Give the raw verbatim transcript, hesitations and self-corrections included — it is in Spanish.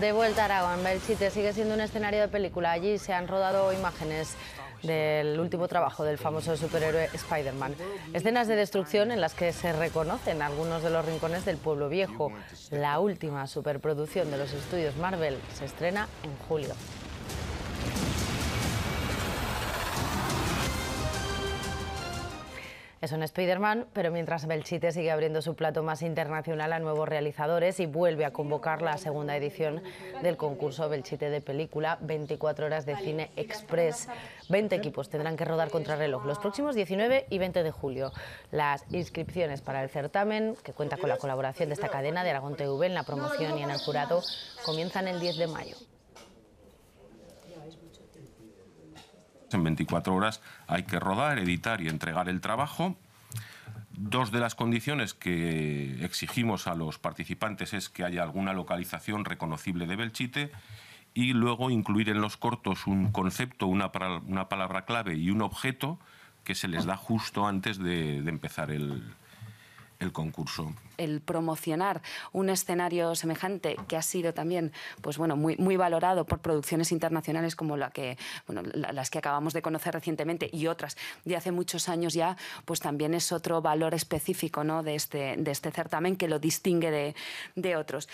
De vuelta a Aragón, Belchite sigue siendo un escenario de película. Allí se han rodado imágenes del último trabajo del famoso superhéroe Spider-Man. Escenas de destrucción en las que se reconocen algunos de los rincones del pueblo viejo. La última superproducción de los estudios Marvel se estrena en julio. Es un Spider-Man, pero mientras Belchite sigue abriendo su plato más internacional a nuevos realizadores y vuelve a convocar la segunda edición del concurso Belchite de Película, veinticuatro horas de cine express. veinte equipos tendrán que rodar contrarreloj los próximos diecinueve y veinte de julio. Las inscripciones para el certamen, que cuenta con la colaboración de esta cadena de Aragón T V en la promoción y en el jurado, comienzan el diez de mayo. En veinticuatro horas hay que rodar, editar y entregar el trabajo. Dos de las condiciones que exigimos a los participantes es que haya alguna localización reconocible de Belchite y luego incluir en los cortos un concepto, una, una palabra clave y un objeto que se les da justo antes de, de empezar el, el concurso. El promocionar un escenario semejante que ha sido también, pues bueno, muy, muy valorado por producciones internacionales como la que, bueno, las que acabamos de conocer recientemente y otras de hace muchos años ya, pues también es otro valor específico, ¿no?, de este, de este certamen que lo distingue de, de otros.